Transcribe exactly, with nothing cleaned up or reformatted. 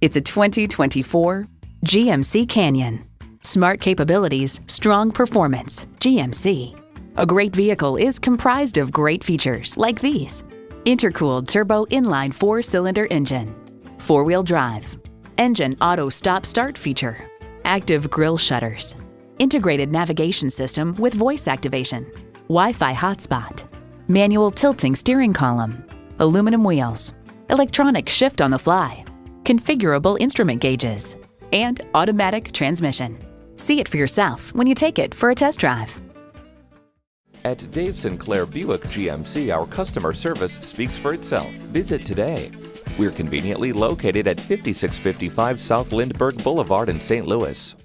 It's a twenty twenty-four G M C Canyon. Smart capabilities, strong performance. G M C. A great vehicle is comprised of great features like these: intercooled turbo inline four-cylinder engine, four-wheel drive, engine auto stop-start feature, active grille shutters, integrated navigation system with voice activation, Wi-Fi hotspot, manual tilting steering column, aluminum wheels, electronic shift on the fly, configurable instrument gauges, and automatic transmission. See it for yourself when you take it for a test drive. At Dave Sinclair Buick G M C, our customer service speaks for itself. Visit today. We're conveniently located at fifty-six fifty-five South Lindbergh Boulevard in Saint Louis.